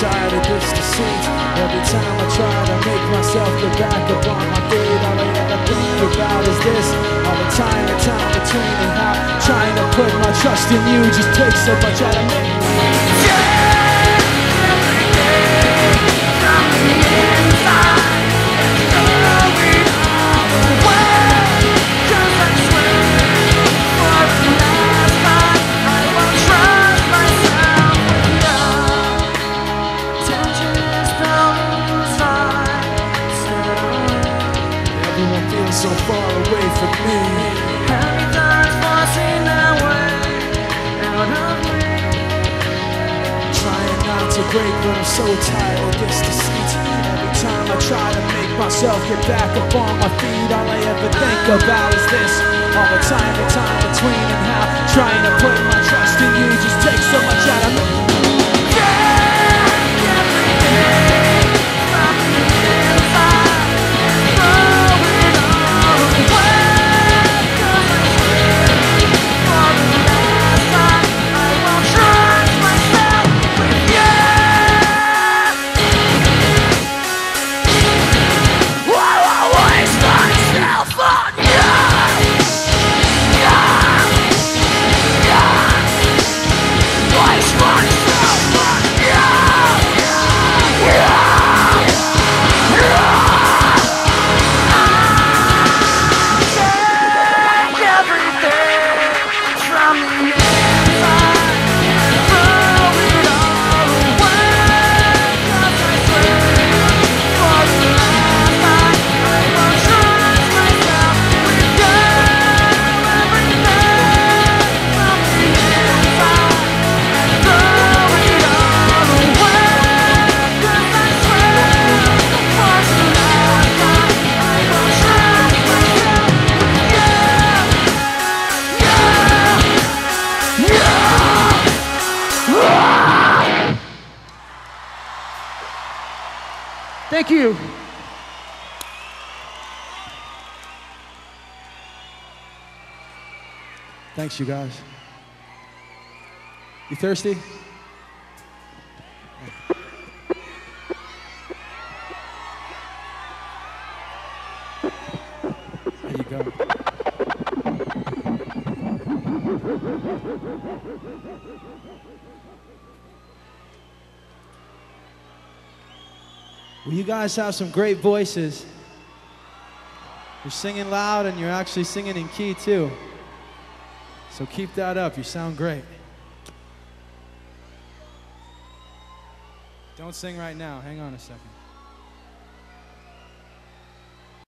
tired of this deceit. Every time I try to make myself get back up on my feet, all I ever think about is this. All the time between and how trying to put my trust in you just takes so much out of me. So far away from me, everything's forcing their way out of me. Trying not to break, but I'm so tired of this deceit. Every time I try to make myself get back up on my feet, all I ever think about is this. All the time between and how trying to put my trust in you just takes so much out of me. Thank you. Thanks, you guys. You thirsty? There you go. Well, you guys have some great voices. You're singing loud and you're actually singing in key too. So keep that up, you sound great. Don't sing right now, hang on a second.